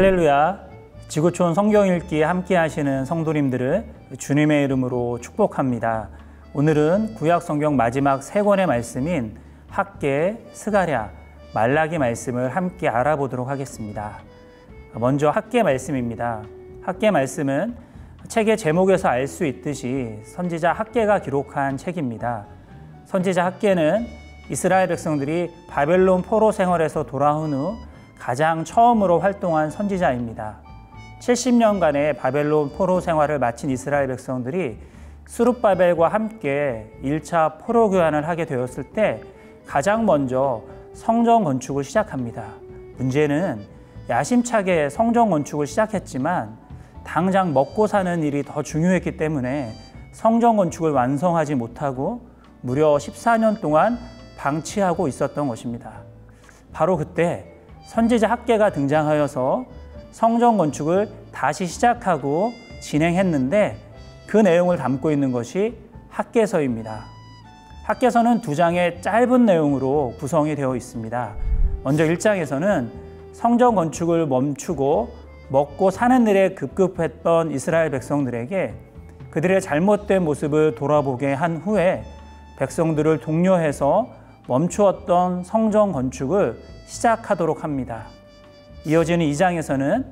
할렐루야. 지구촌 성경 읽기에 함께 하시는 성도님들을 주님의 이름으로 축복합니다. 오늘은 구약 성경 마지막 세 권의 말씀인 학개, 스가랴, 말라기 말씀을 함께 알아보도록 하겠습니다. 먼저 학개 말씀입니다. 학개 말씀은 책의 제목에서 알 수 있듯이 선지자 학개가 기록한 책입니다. 선지자 학개는 이스라엘 백성들이 바벨론 포로 생활에서 돌아온 후 가장 처음으로 활동한 선지자입니다. 70년간의 바벨론 포로 생활을 마친 이스라엘 백성들이 스룹바벨과 함께 1차 포로 교환을 하게 되었을 때 가장 먼저 성전 건축을 시작합니다. 문제는 야심차게 성전 건축을 시작했지만 당장 먹고 사는 일이 더 중요했기 때문에 성전 건축을 완성하지 못하고 무려 14년 동안 방치하고 있었던 것입니다. 바로 그때 선지자 학개가 등장하여서 성전 건축을 다시 시작하고 진행했는데 그 내용을 담고 있는 것이 학개서입니다. 학개서는 두 장의 짧은 내용으로 구성이 되어 있습니다. 먼저 1장에서는 성전 건축을 멈추고 먹고 사는 일에 급급했던 이스라엘 백성들에게 그들의 잘못된 모습을 돌아보게 한 후에 백성들을 독려해서 멈추었던 성전 건축을 시작하도록 합니다. 이어지는 2장에서는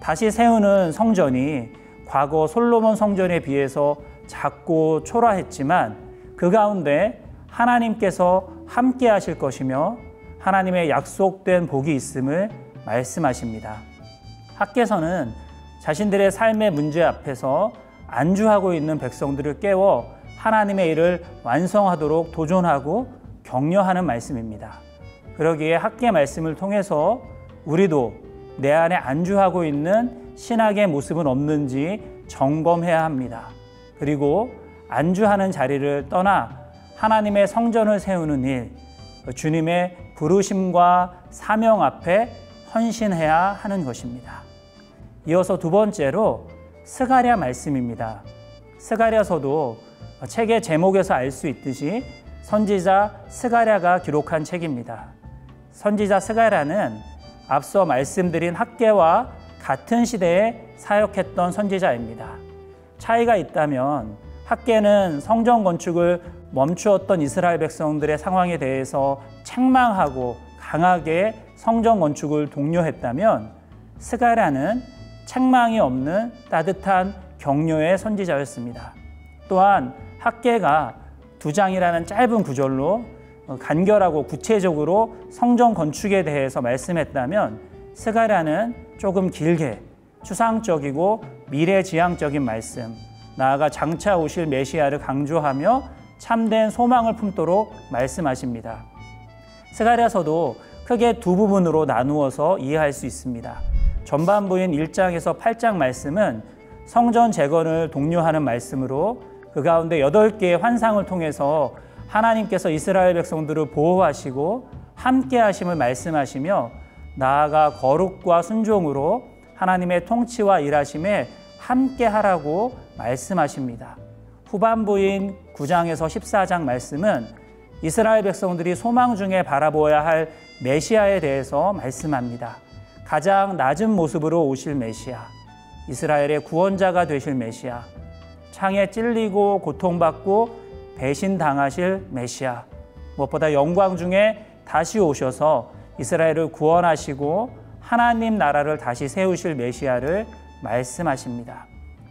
다시 세우는 성전이 과거 솔로몬 성전에 비해서 작고 초라했지만 그 가운데 하나님께서 함께 하실 것이며 하나님의 약속된 복이 있음을 말씀하십니다. 학개서는 자신들의 삶의 문제 앞에서 안주하고 있는 백성들을 깨워 하나님의 일을 완성하도록 도전하고 격려하는 말씀입니다. 그러기에 학개 말씀을 통해서 우리도 내 안에 안주하고 있는 신학의 모습은 없는지 점검해야 합니다. 그리고 안주하는 자리를 떠나 하나님의 성전을 세우는 일, 주님의 부르심과 사명 앞에 헌신해야 하는 것입니다. 이어서 두 번째로 스가랴 말씀입니다. 스가랴서도 책의 제목에서 알 수 있듯이 선지자 스가랴가 기록한 책입니다. 선지자 스가랴는 앞서 말씀드린 학개와 같은 시대에 사역했던 선지자입니다. 차이가 있다면 학개는 성전 건축을 멈추었던 이스라엘 백성들의 상황에 대해서 책망하고 강하게 성전 건축을 독려했다면 스가랴는 책망이 없는 따뜻한 격려의 선지자였습니다. 또한 학개가 두 장이라는 짧은 구절로 간결하고 구체적으로 성전 건축에 대해서 말씀했다면 스가랴는 조금 길게 추상적이고 미래지향적인 말씀, 나아가 장차 오실 메시아를 강조하며 참된 소망을 품도록 말씀하십니다. 스가랴서도 크게 두 부분으로 나누어서 이해할 수 있습니다. 전반부인 1장에서 8장 말씀은 성전 재건을 독려하는 말씀으로 그 가운데 8개의 환상을 통해서 하나님께서 이스라엘 백성들을 보호하시고 함께 하심을 말씀하시며 나아가 거룩과 순종으로 하나님의 통치와 일하심에 함께 하라고 말씀하십니다. 후반부인 9장에서 14장 말씀은 이스라엘 백성들이 소망 중에 바라보아야 할 메시아에 대해서 말씀합니다. 가장 낮은 모습으로 오실 메시아, 이스라엘의 구원자가 되실 메시아, 창에 찔리고 고통받고 배신당하실 메시아, 무엇보다 영광 중에 다시 오셔서 이스라엘을 구원하시고 하나님 나라를 다시 세우실 메시아를 말씀하십니다.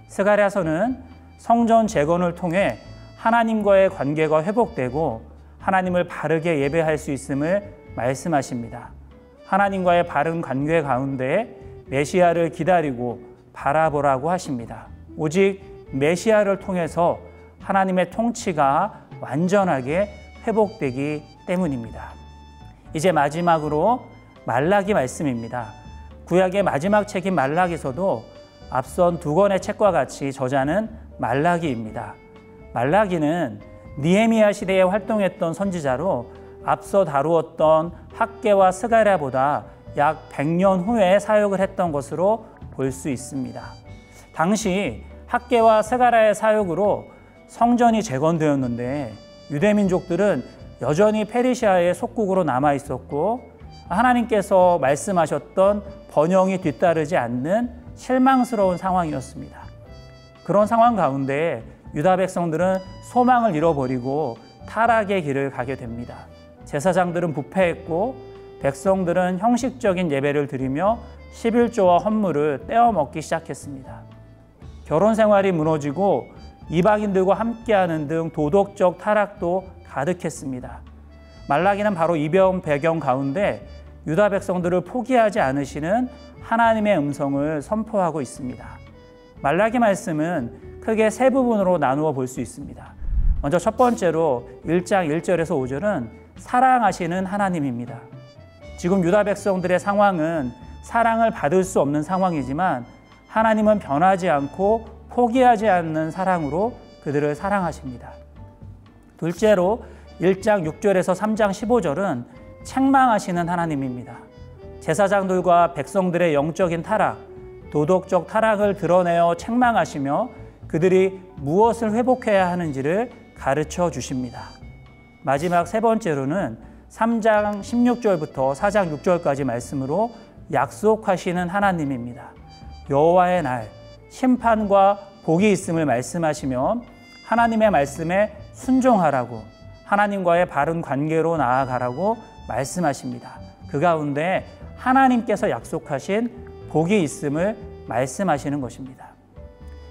스가랴서는 성전 재건을 통해 하나님과의 관계가 회복되고 하나님을 바르게 예배할 수 있음을 말씀하십니다. 하나님과의 바른 관계 가운데 메시아를 기다리고 바라보라고 하십니다. 오직 메시아를 통해서 하나님의 통치가 완전하게 회복되기 때문입니다. 이제 마지막으로 말라기 말씀입니다. 구약의 마지막 책인 말라기서도 앞선 두 권의 책과 같이 저자는 말라기입니다. 말라기는 느헤미야 시대에 활동했던 선지자로 앞서 다루었던 학개와 스가랴보다 약 100년 후에 사역을 했던 것으로 볼 수 있습니다. 당시 학개와 스가랴의 사역으로 성전이 재건되었는데 유대민족들은 여전히 페르시아의 속국으로 남아 있었고 하나님께서 말씀하셨던 번영이 뒤따르지 않는 실망스러운 상황이었습니다. 그런 상황 가운데 유다 백성들은 소망을 잃어버리고 타락의 길을 가게 됩니다. 제사장들은 부패했고 백성들은 형식적인 예배를 드리며 11조와 헌물을 떼어먹기 시작했습니다. 결혼 생활이 무너지고 이방인들과 함께하는 등 도덕적 타락도 가득했습니다. 말라기는 바로 이런 배경 가운데 유다 백성들을 포기하지 않으시는 하나님의 음성을 선포하고 있습니다. 말라기 말씀은 크게 세 부분으로 나누어 볼 수 있습니다. 먼저 첫 번째로 1장 1절에서 5절은 사랑하시는 하나님입니다. 지금 유다 백성들의 상황은 사랑을 받을 수 없는 상황이지만 하나님은 변하지 않고 포기하지 않는 사랑으로 그들을 사랑하십니다. 둘째로 1장 6절에서 3장 15절은 책망하시는 하나님입니다. 제사장들과 백성들의 영적인 타락, 도덕적 타락을 드러내어 책망하시며 그들이 무엇을 회복해야 하는지를 가르쳐 주십니다. 마지막 세 번째로는 3장 16절부터 4장 6절까지 말씀으로 약속하시는 하나님입니다. 여호와의 날, 심판과 복이 있음을 말씀하시며 하나님의 말씀에 순종하라고, 하나님과의 바른 관계로 나아가라고 말씀하십니다. 그 가운데 하나님께서 약속하신 복이 있음을 말씀하시는 것입니다.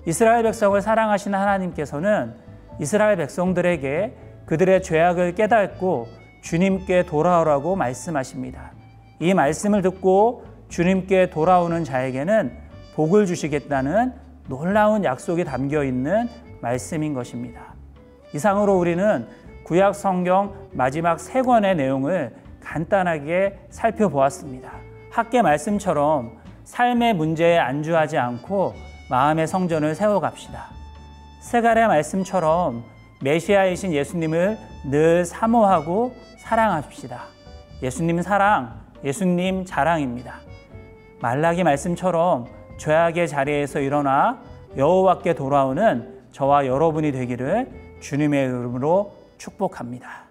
이스라엘 백성을 사랑하시는 하나님께서는 이스라엘 백성들에게 그들의 죄악을 깨닫고 주님께 돌아오라고 말씀하십니다. 이 말씀을 듣고 주님께 돌아오는 자에게는 복을 주시겠다는 놀라운 약속이 담겨있는 말씀인 것입니다. 이상으로 우리는 구약 성경 마지막 세 권의 내용을 간단하게 살펴보았습니다. 학개 말씀처럼 삶의 문제에 안주하지 않고 마음의 성전을 세워갑시다. 스가랴 말씀처럼 메시아이신 예수님을 늘 사모하고 사랑합시다. 예수님 사랑, 예수님 자랑입니다. 말라기 말씀처럼 죄악의 자리에서 일어나 여호와께 돌아오는 저와 여러분이 되기를 주님의 이름으로 축복합니다.